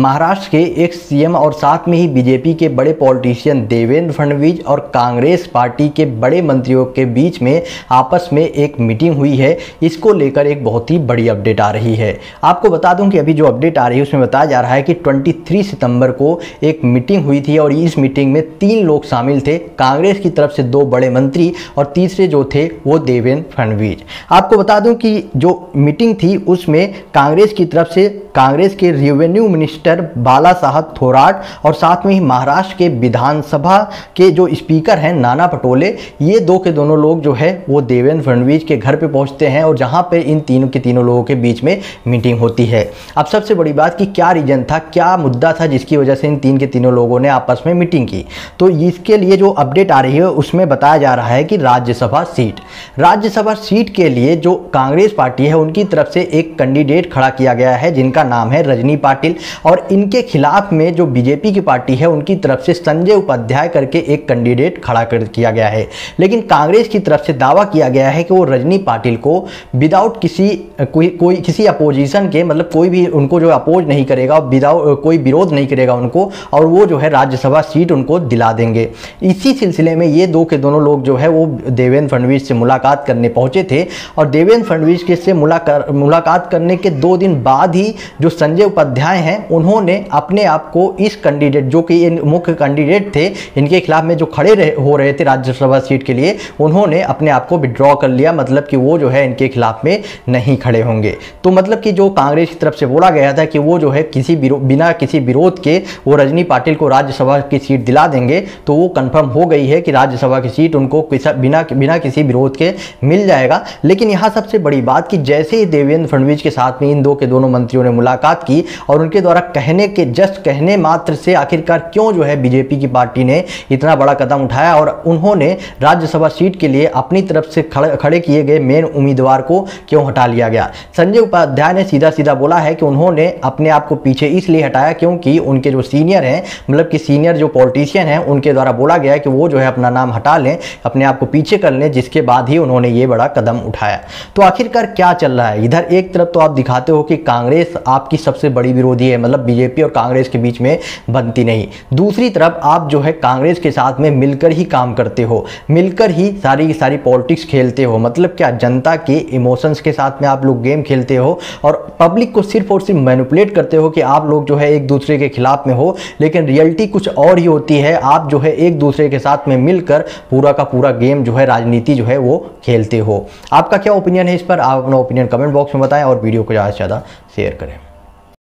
महाराष्ट्र के ex CM और साथ में ही बीजेपी के बड़े पॉलिटिशियन देवेंद्र फडणवीस और कांग्रेस पार्टी के बड़े मंत्रियों के बीच में आपस में एक मीटिंग हुई है। इसको लेकर एक बहुत ही बड़ी अपडेट आ रही है। आपको बता दूं कि अभी जो अपडेट आ रही है उसमें बताया जा रहा है कि 23 सितंबर को एक मीटिंग हुई थी और इस मीटिंग में 3 लोग शामिल थे। कांग्रेस की तरफ से 2 बड़े मंत्री और तीसरे जो थे वो देवेंद्र फडणवीस। आपको बता दूं कि जो मीटिंग थी उसमें कांग्रेस की तरफ से कांग्रेस के रेवेन्यू मिनिस्टर बाला साहब थोरात और साथ में ही महाराष्ट्र के विधानसभा के जो स्पीकर हैं नाना पटोले, ये 2 के दोनों लोग जो है वो देवेंद्र फडणवीस के घर पे पहुंचते हैं और जहां पे इन 3 के 3 लोगों के बीच में मीटिंग होती है। अब सबसे बड़ी बात कि क्या रीजन था, क्या मुद्दा था जिसकी वजह से इन 3 के 3 लोगों ने आपस में मीटिंग की, तो इसके लिए जो अपडेट आ रही है उसमें बताया जा रहा है कि राज्यसभा सीट के लिए जो कांग्रेस पार्टी है उनकी तरफ से एक कैंडिडेट खड़ा किया गया है जिनका नाम है रजनी पाटिल, और इनके खिलाफ में जो बीजेपी की पार्टी है उनकी तरफ से संजय उपाध्याय करके एक कैंडिडेट खड़ा कर किया गया है। लेकिन कांग्रेस की तरफ से दावा किया गया है कि वो रजनी पाटिल को विदाउट किसी अपोजिशन के, मतलब कोई भी उनको जो अपोज नहीं करेगा, विदाउट कोई विरोध नहीं करेगा उनको, और वो जो है राज्यसभा सीट उनको दिला देंगे। इसी सिलसिले में ये 2 के 2 लोग जो है वो देवेंद्र फडणवीस से मुलाकात करने पहुंचे थे और देवेंद्र फडणवीस के से मुलाकात करने के 2 दिन बाद ही जो संजय उपाध्याय हैं उन्होंने अपने आप को इस कैंडिडेट जो कि मुख्य कैंडिडेट थे इनके खिलाफ में जो हो रहे थे राज्यसभा सीट के लिए, उन्होंने अपने आप को विड्रॉ कर लिया, मतलब कि वो जो है इनके खिलाफ में नहीं खड़े होंगे। तो मतलब कि जो कांग्रेस की तरफ से बोला गया था कि वो जो है बिना किसी विरोध के वो रजनी पाटिल को राज्यसभा की सीट दिला देंगे, तो वो कन्फर्म हो गई है कि राज्यसभा की सीट उनको बिना किसी विरोध के मिल जाएगा। लेकिन यहाँ सबसे बड़ी बात कि जैसे ही देवेंद्र फडणवीस के साथ में इन 2 के 2 मंत्रियों ने मुलाकात की और उनके द्वारा जस्ट कहने मात्र से आखिरकार क्यों जो है बीजेपी की पार्टी ने इतना बड़ा कदम उठाया और उन्होंने राज्यसभा सीट के लिए अपनी तरफ से खड़े किए गए मेन उम्मीदवार को क्यों हटा लिया गया। संजय उपाध्याय ने सीधा बोला है कि उन्होंने अपने आप को पीछे इसलिए हटाया क्योंकि उनके जो सीनियर हैं, मतलब कि सीनियर जो पॉलिटिशियन हैं, उनके द्वारा बोला गया कि वो जो है अपना नाम हटा लें, अपने आप को पीछे कर लें, जिसके बाद ही उन्होंने ये बड़ा कदम उठाया। तो आखिरकार क्या चल रहा है? इधर एक तरफ तो आप दिखाते हो कि कांग्रेस आपकी सबसे बड़ी विरोधी है, मतलब बीजेपी और कांग्रेस के बीच में बनती नहीं, दूसरी तरफ आप जो है कांग्रेस के साथ में मिलकर ही काम करते हो, मिलकर ही सारी की सारी पॉलिटिक्स खेलते हो, मतलब क्या जनता के इमोशंस के साथ में आप लोग गेम खेलते हो और पब्लिक को सिर्फ और सिर्फ मैनिपुलेट करते हो कि आप लोग जो है एक दूसरे के खिलाफ में हो, लेकिन रियलिटी कुछ और ही होती है। आप जो है एक दूसरे के साथ में मिलकर पूरा का पूरा गेम जो है राजनीति जो है वो खेलते हो। आपका क्या ओपिनियन है इस पर? आप अपना ओपिनियन कमेंट बॉक्स में बताएं और वीडियो को ज़्यादा से ज़्यादा शेयर करें।